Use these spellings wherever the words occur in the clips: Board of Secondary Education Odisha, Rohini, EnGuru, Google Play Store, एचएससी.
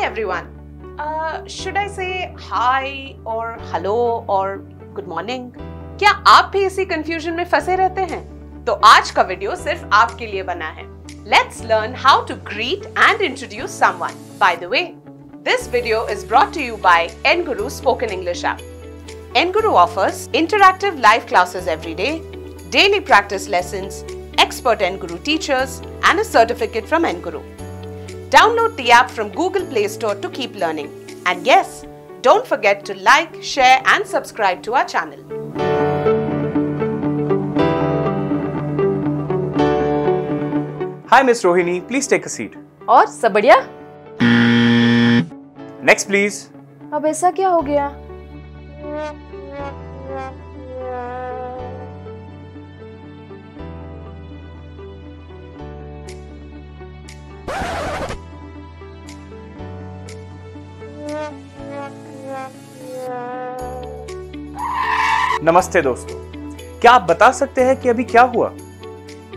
Hi everyone. Should I say hi or hello or good morning? क्या आप भी इसी confusion में फंसे रहते हैं? तो आज का वीडियो सिर्फ आपके लिए बना है. Let's learn how to greet and introduce someone. By the way, this video is brought to you by EnGuru Spoken English app. EnGuru offers interactive live classes every day, daily practice lessons, expert EnGuru teachers, and a certificate from EnGuru. Download the app from Google Play Store to keep learning. And yes, don't forget to like, share and subscribe to our channel. Hi Miss Rohini, please take a seat. और सब बढ़िया? Next please. अब ऐसा क्या हो गया? नमस्ते दोस्तों, क्या आप बता सकते हैं कि अभी क्या हुआ?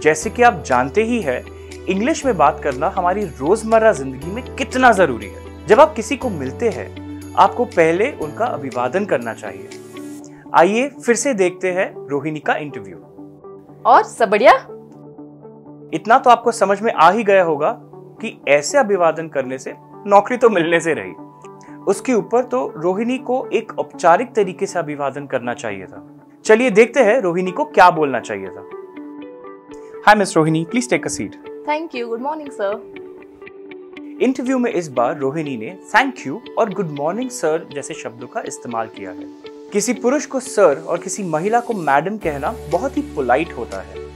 जैसे कि आप जानते ही हैं, इंग्लिश में बात करना हमारी रोजमर्रा जिंदगी में कितना जरूरी है। जब आप किसी को मिलते हैं, आपको पहले उनका अभिवादन करना चाहिए। आइए फिर से देखते हैं रोहिणी का इंटरव्यू। और सब बढ़िया? इतना तो आपको समझ में आ ही गया होगा कि ऐसे अभिवादन करने से नौकरी तो मिलने से रही, उसके ऊपर तो रोहिणी को एक औपचारिक तरीके से अभिवादन करना चाहिए था। चलिए देखते हैं रोहिणी को क्या बोलना चाहिए था। Hi miss Rohini, please take a seat. Thank you, good morning sir. Interview में इस बार रोहिणी ने थैंक यू और गुड मॉर्निंग सर जैसे शब्दों का इस्तेमाल किया है। किसी पुरुष को सर और किसी महिला को मैडम कहना बहुत ही पोलाइट होता है।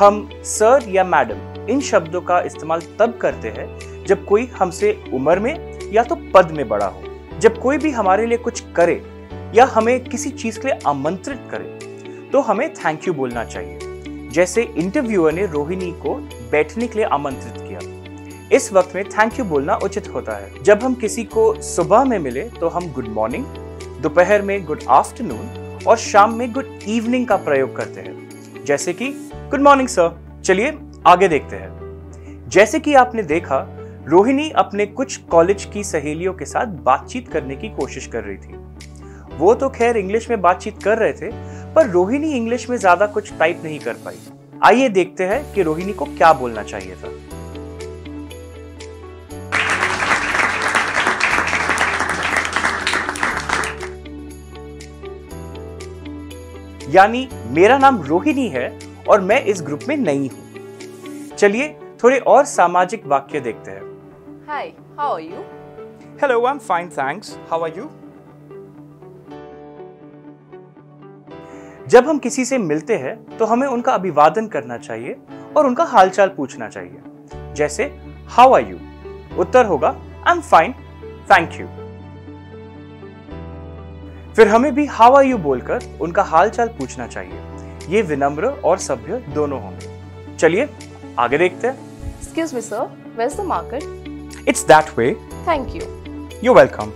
हम सर या मैडम इन शब्दों का इस्तेमाल तब करते हैं जब कोई हमसे उम्र में या तो पद में बड़ा हो। जब कोई भी हमारे लिए कुछ करे या हमें किसी चीज के लिए आमंत्रित करे तो हमें थैंक यू बोलना चाहिए। जैसे इंटरव्यूअर ने रोहिणी को बैठने के लिए आमंत्रित किया, इस वक्त में थैंक यू बोलना उचित होता है। जब हम किसी को सुबह में मिले तो हम गुड मॉर्निंग, दोपहर में गुड आफ्टरनून और शाम में गुड इवनिंग का प्रयोग करते हैं, जैसे कि गुड मॉर्निंग सर। चलिए आगे देखते हैं। जैसे कि आपने देखा, रोहिणी अपने कुछ कॉलेज की सहेलियों के साथ बातचीत करने की कोशिश कर रही थी। वो तो खैर इंग्लिश में बातचीत कर रहे थे, पर रोहिणी इंग्लिश में ज्यादा कुछ टाइप नहीं कर पाई। आइए देखते हैं कि रोहिणी को क्या बोलना चाहिए था। यानी मेरा नाम रोहिणी है और मैं इस ग्रुप में नई हूं। चलिए थोड़े और सामाजिक वाक्य देखते हैं। Hi, how are you? Hello, I'm fine, thanks. How are you? जब हम किसी से मिलते हैं तो हमें उनका अभिवादन करना चाहिए और उनका हालचाल पूछना चाहिए। जैसे how are you? उत्तर होगा I'm fine, thank you. फिर हमें भी how are you बोलकर उनका हालचाल पूछना चाहिए। ये विनम्र और सभ्य दोनों होंगे। चलिए आगे देखते हैं। Excuse me, sir. Where's the market? It's that way. Thank you. You're welcome.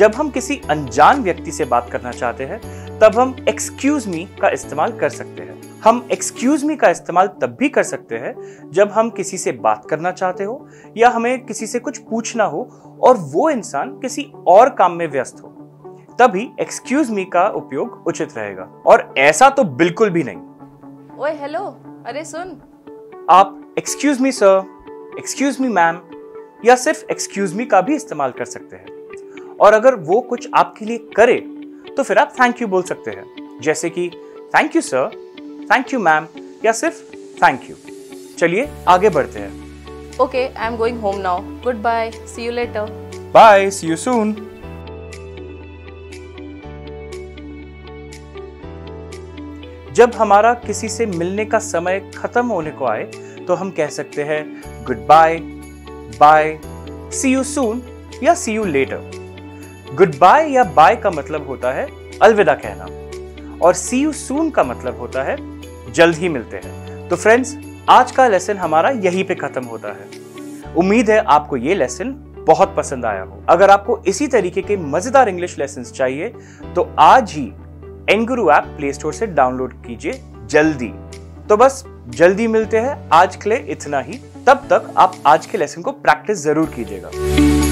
जब हम किसी अनजान व्यक्ति से बात करना चाहते हैं, तब हम excuse me का इस्तेमाल कर सकते हैं। हम excuse me का इस्तेमाल तब भी कर सकते हैं जब हम किसी से बात करना चाहते हो या हमें किसी से कुछ पूछना हो और वो इंसान किसी और काम में व्यस्त हो, तभी excuse me का उपयोग उचित रहेगा। और ऐसा तो बिल्कुल भी नहीं। ओए हेलो, अरे सुन। आप excuse me sir, excuse me ma'am या सिर्फ excuse me का भी इस्तेमाल कर सकते हैं। और अगर वो कुछ आपके लिए करे तो फिर आप thank you बोल सकते हैं, जैसे कि thank you sir, thank you ma'am या सिर्फ thank you। चलिए आगे बढ़ते हैं। Okay, I'm going home now. Goodbye. See you later. Bye. See you soon. जब हमारा किसी से मिलने का समय खत्म होने को आए तो हम कह सकते हैं good bye, bye, see you soon या see you later. Good bye या बाय का मतलब होता है अलविदा कहना और सी यू सून का मतलब होता है जल्द ही मिलते हैं। तो फ्रेंड्स, आज का लेसन हमारा यहीं पे खत्म होता है। उम्मीद है आपको ये लेसन बहुत पसंद आया हो। अगर आपको इसी तरीके के मजेदार इंग्लिश लेसन्स चाहिए तो आज ही एनगुरु ऐप प्ले स्टोर से डाउनलोड कीजिए जल्दी। तो बस जल्दी मिलते हैं, आज के लिए इतना ही। तब तक आप आज के लेसन को प्रैक्टिस जरूर कीजिएगा।